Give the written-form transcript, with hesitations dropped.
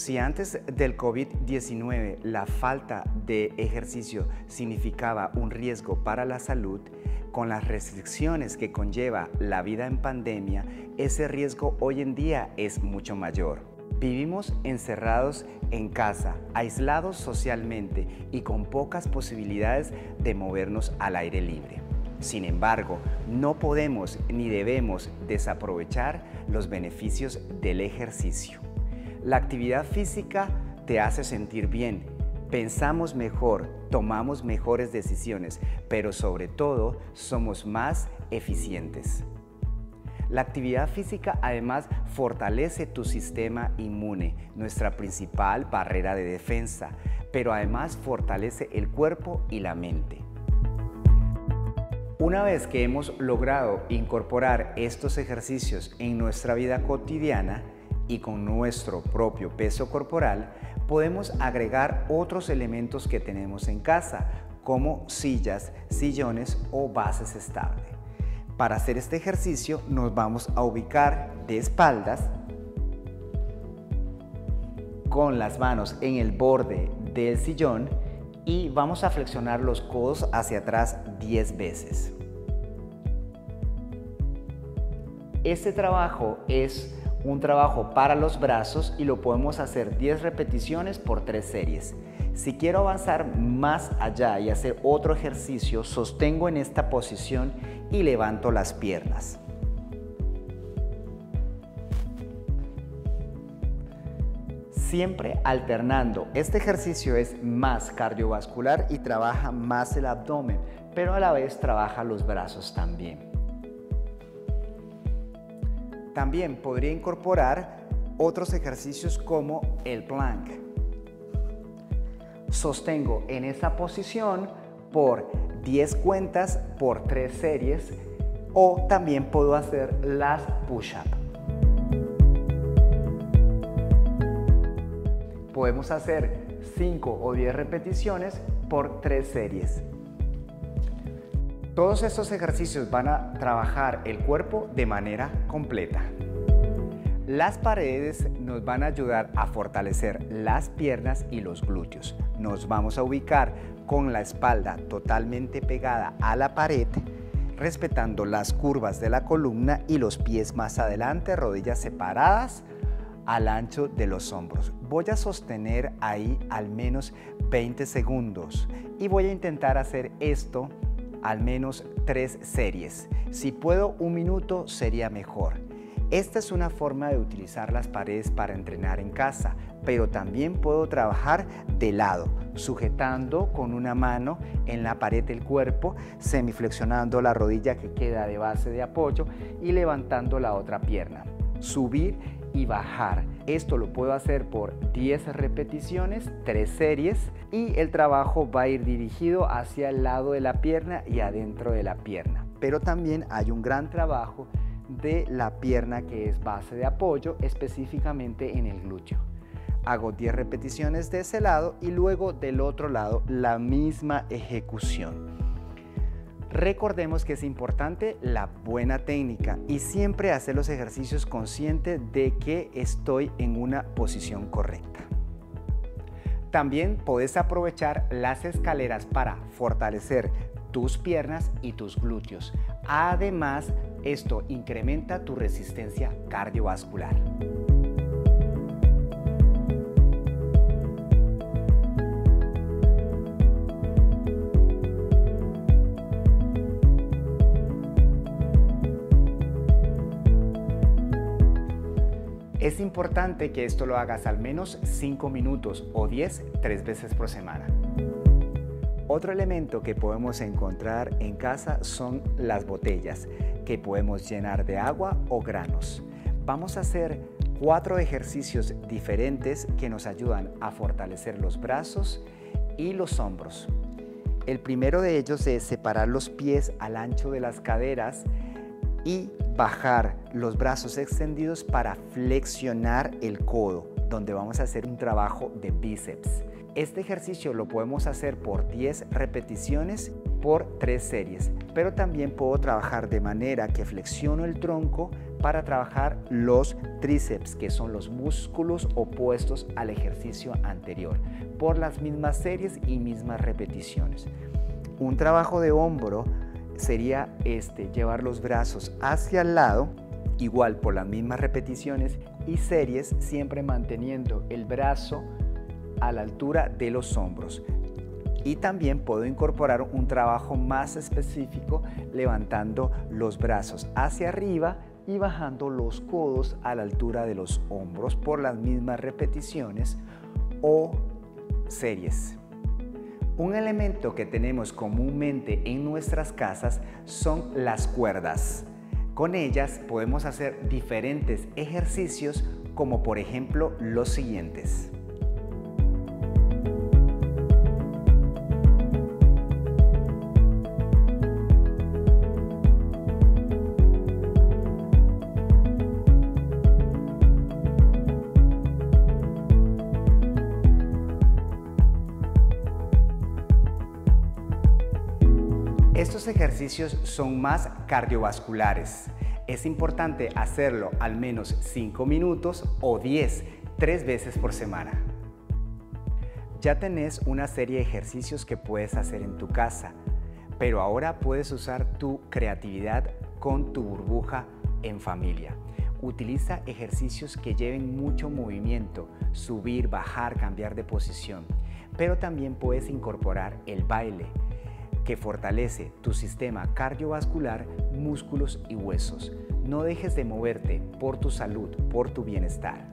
Si antes del COVID-19 la falta de ejercicio significaba un riesgo para la salud, con las restricciones que conlleva la vida en pandemia, ese riesgo hoy en día es mucho mayor. Vivimos encerrados en casa, aislados socialmente y con pocas posibilidades de movernos al aire libre. Sin embargo, no podemos ni debemos desaprovechar los beneficios del ejercicio. La actividad física te hace sentir bien, pensamos mejor, tomamos mejores decisiones, pero sobre todo somos más eficientes. La actividad física además fortalece tu sistema inmune, nuestra principal barrera de defensa, pero además fortalece el cuerpo y la mente. Una vez que hemos logrado incorporar estos ejercicios en nuestra vida cotidiana y con nuestro propio peso corporal, podemos agregar otros elementos que tenemos en casa, como sillas, sillones o bases estables. Para hacer este ejercicio nos vamos a ubicar de espaldas con las manos en el borde del sillón y vamos a flexionar los codos hacia atrás 10 veces. Este trabajo es un trabajo para los brazos y lo podemos hacer 10 repeticiones por 3 series. Si quiero avanzar más allá y hacer otro ejercicio, sostengo en esta posición y levanto las piernas. Siempre alternando. Este ejercicio es más cardiovascular y trabaja más el abdomen, pero a la vez trabaja los brazos también. También podría incorporar otros ejercicios como el plank. Sostengo en esa posición por 10 cuentas por 3 series o también puedo hacer las push-ups. Podemos hacer 5 o 10 repeticiones por 3 series. Todos estos ejercicios van a trabajar el cuerpo de manera completa. Las paredes nos van a ayudar a fortalecer las piernas y los glúteos. Nos vamos a ubicar con la espalda totalmente pegada a la pared, respetando las curvas de la columna y los pies más adelante, rodillas separadas al ancho de los hombros. Voy a sostener ahí al menos 20 segundos y voy a intentar hacer esto al menos 3 series. Si puedo 1 minuto sería mejor. Esta es una forma de utilizar las paredes para entrenar en casa, pero también puedo trabajar de lado, sujetando con una mano en la pared del cuerpo, semiflexionando la rodilla que queda de base de apoyo y levantando la otra pierna. Subir y bajar. Esto lo puedo hacer por 10 repeticiones, 3 series y el trabajo va a ir dirigido hacia el lado de la pierna y adentro de la pierna. Pero también hay un gran trabajo de la pierna que es base de apoyo, específicamente en el glúteo. Hago 10 repeticiones de ese lado y luego del otro lado la misma ejecución. Recordemos que es importante la buena técnica y siempre hacer los ejercicios consciente de que estoy en una posición correcta. También podés aprovechar las escaleras para fortalecer tus piernas y tus glúteos. Además, esto incrementa tu resistencia cardiovascular. Es importante que esto lo hagas al menos 5 minutos o 10, 3 veces por semana. Otro elemento que podemos encontrar en casa son las botellas, que podemos llenar de agua o granos. Vamos a hacer 4 ejercicios diferentes que nos ayudan a fortalecer los brazos y los hombros. El primero de ellos es separar los pies al ancho de las caderas y bajar los brazos extendidos para flexionar el codo, donde vamos a hacer un trabajo de bíceps. Este ejercicio lo podemos hacer por 10 repeticiones por 3 series, pero también puedo trabajar de manera que flexiono el tronco para trabajar los tríceps, que son los músculos opuestos al ejercicio anterior, por las mismas series y mismas repeticiones. Un trabajo de hombro sería llevar los brazos hacia el lado, igual por las mismas repeticiones y series, siempre manteniendo el brazo a la altura de los hombros. Y también puedo incorporar un trabajo más específico levantando los brazos hacia arriba y bajando los codos a la altura de los hombros por las mismas repeticiones o series. Un elemento que tenemos comúnmente en nuestras casas son las cuerdas. Con ellas podemos hacer diferentes ejercicios, como por ejemplo los siguientes. Estos ejercicios son más cardiovasculares. Es importante hacerlo al menos 5 minutos o 10, 3 veces por semana. Ya tenés una serie de ejercicios que puedes hacer en tu casa, pero ahora puedes usar tu creatividad con tu burbuja en familia. Utiliza ejercicios que lleven mucho movimiento, subir, bajar, cambiar de posición, pero también puedes incorporar el baile, que fortalece tu sistema cardiovascular, músculos y huesos. No dejes de moverte por tu salud, por tu bienestar.